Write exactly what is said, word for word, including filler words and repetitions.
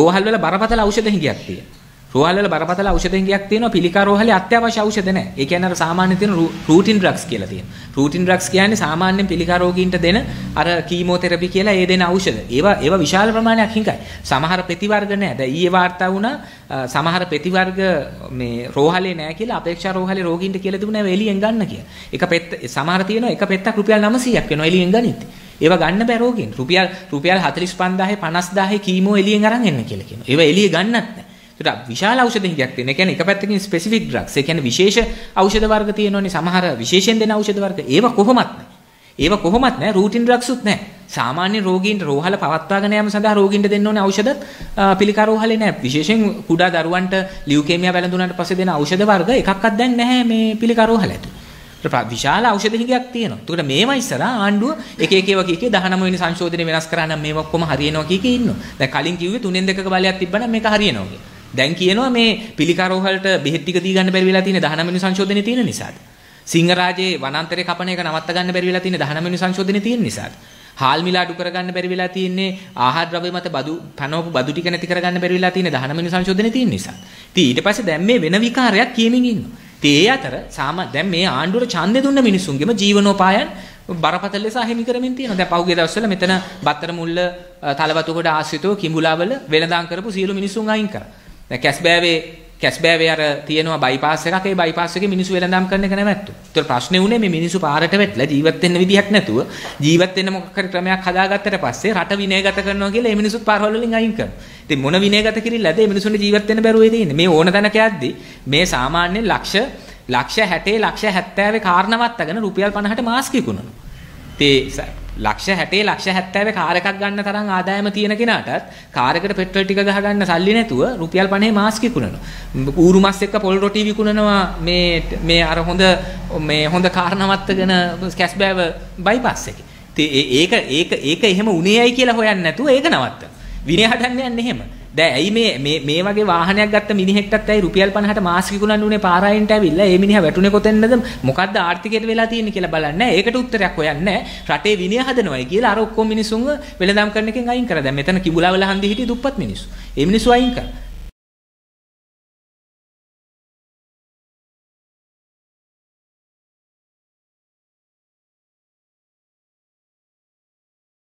රෝහල් වල බරපතල ඖෂධ හිඟයක් තියෙනවා. රෝහල් වල බරපතල ඖෂධ හිඟයක් තියෙනවා. පිළිකා රෝහලේ අත්‍යවශ්‍ය ඖෂධ නැහැ. ඒ කියන්නේ අර සාමාන්‍ය තියෙන රූටින් ඩ්‍රග්ස් කියලා තියෙනවා. රූටින් ඩ්‍රග්ස් කියන්නේ සාමාන්‍යයෙන් පිළිකා රෝගීන්ට දෙන අර කීමෝതെරපි කියලා ඒ දෙන ඖෂධ. ඒවා ඒවා විශාල ප්‍රමාණයක් හිඟයි. සමහර ප්‍රතිවර්ග නැහැ. දැන් ඊයේ වාර්තා වුණා සමහර ප්‍රතිවර්ග මේ රෝහලේ නැහැ කියලා අපේක්ෂා රෝහලේ රෝගීන්ට කියලා තිබුණා එළියෙන් ගන්න කියලා. එක පෙත්ත සමහර තියෙනවා එක පෙත්තක් රුපියල් නවසියක් වෙනවා එළියෙන් ගනිද්දී. ඒවා ගන්න බෑ රෝගීන්. රුපියල් රුපියල් හතළිස් පන්දාහේ පනස් දාහේ කීමෝ එළියෙන් අරන් එන්න කියලා කියනවා. ඒවා එළිය ගන්නත් නෑ. ඒකට විශාල ඖෂධ හිඟයක් තියෙන. ඒ කියන්නේ එක පැත්තකින් ස්පෙસિෆික් ඩ්‍රග්ස්. ඒ කියන්නේ විශේෂ ඖෂධ වර්ග තියෙනෝනේ. සමහර විශේෂයෙන් දෙන ඖෂධ වර්ග. ඒවා කොහොමත් නෑ. ඒවා කොහොමත් නෑ. රූටින් ඩ්‍රග්ස් උත් නෑ. සාමාන්‍ය රෝගීන්ට රෝහල පවත්වාගෙන යාම සඳහා රෝගීන්ට දෙන්න ඕනේ ඖෂධ පිළිකා රෝහලේ නෑ. විශේෂයෙන් කුඩා දරුවන්ට ලියුකේමියා වැළඳුනාට පස්සේ දෙන ඖෂධ වර්ග එකක්වත් දැන් නැහැ මේ පිළිකා රෝහලට. විශාල ඖෂධ හිඟයක් තියෙනවා. ඒකට මේවා ඉස්සරහා ආණ්ඩුව එක එක ඒවා කීකේ දහනම වෙනි සංශෝධනය වෙනස් කරා නම් මේවා ඔක්කොම හරියනවා කීකේ ඉන්නවා. දැන් කලින් කිව්වේ තුනෙන් දෙකක බලයක් තිබ්බනම් මේක හරියනවා කියලා. දැන් කියනවා මේ පිළිකා රෝහලට බෙහෙත් ටික දී ගන්න බැරි වෙලා තියෙන දහනම වෙනි සංශෝධනය තියෙන නිසාද? සිංහරාජයේ වනාන්තරේ කපන එක නවත්ත ගන්න බැරි වෙලා තියෙන දහනම වෙනි සංශෝධනය තියෙන නිසාද? හාල් මිල අඩු කරගන්න බැරි වෙලා තියෙන්නේ ආහාර ද්‍රව්‍ය මත බදු පනවපු බදු ටික නැති කරගන්න බැරි වෙලා තියෙන දහනම වෙනි සංශෝධනය තියෙන නිසා. ඉතින් ඊට පස්සේ දැන් මේ වෙන විකාරයක් කියමින් ඉන්නවා. ඒ අතර සාමා දැන් මේ ආණ්ඩුවට ඡන්දය දුන්න මිනිසුන්ගේම ජීවනෝපායන් බරපතල ලෙස අහිමි කරමින් තියෙනවා. දැන් පහුගිය දවස්වල මෙතන බත්තර මුල්ල තලවතුගොඩ ආශ්‍රිතව කිඹුලාවල වෙළඳාම් කරපු සියලු මිනිසුන් අයින් කරා. දැන් කැස්බෑවේ කැස්බෑවේ අර තියෙනවා බයිපාස් එකක්. ඒ බයිපාස් එකේ මිනිසු වෙළඳාම් කරන එක නැවැත්තුවා. ඒතර ප්‍රශ්නේ උනේ මේ මිනිසු පාරට වැටලා ජීවත් වෙන්න විදිහක් නැතුව ජීවත් වෙන්න මොකක් හරි ක්‍රමයක් හදාගත්තට පස්සේ රට විනයගත කරනවා කියලා මේ මිනිසුත් පාරවල් වලින් අයින් කරනවා. ඉතින් මොන විනයගත කිරිල්ලද මේ මිනිසුන්ට ජීවත් වෙන්න බැරුව තියෙන්නේ. මේ ඕන තැනක යද්දී මේ සාමාන්‍ය ලක්ෂ ලක්ෂ හැටේ ලක්ෂ හැත්තෑවේ කාරණාවත් අගෙන රුපියල් පනහට මාස් කිකුණනවා. ඉතින් ලක්ෂ හැටේ ලක්ෂ හැත්තෑවේ කාර් එකක් ගන්න තරම් ආදායම තියෙන කෙනාටත් කාර් එකට පෙට්‍රල් ටික ගහ ගන්න සල්ලි නැතුව රුපියල් පනහේ මාස් කිකුණනවා. ඌරු මස් එක්ක පොල් රොටි විකුණනවා මේ මේ අර හොඳ මේ හොඳ කාරණාවත්ගෙන කැස්බෑව බයිපාස් එකේ. ඉතින් ඒක ඒක ඒක එහෙම උනේ ඇයි කියලා හොයන්නේ නැතුව ඒක නවත්තන. විනය හදන්න යන්නේ එහෙම. දැන් ඇයි මේ මේ මේ වගේ වාහනයක් ගත්ත මිනිහෙක්ටත් ඇයි රුපියල් පනහට මාස් කිකුණන්න උනේ පාරායින්ට ඇවිල්ලා ඒ මිනිහා වැටුනේ කොතැනද මොකද්ද ආර්ථිකයට වෙලා තියෙන්නේ කියලා බලන්නේ. ඒකට උත්තරයක් හොයන්නේ රටේ විනය හදනවායි කියලා අර ඔක්කොම මිනිසුන්ව වෙළඳාම් කරන එකෙන් අයින් කරා. දැන් මෙතන කිඹුලාවල හන්දිය හිටිය දුප්පත් මිනිස්සු. ඒ මිනිස්සු අයින් කරා.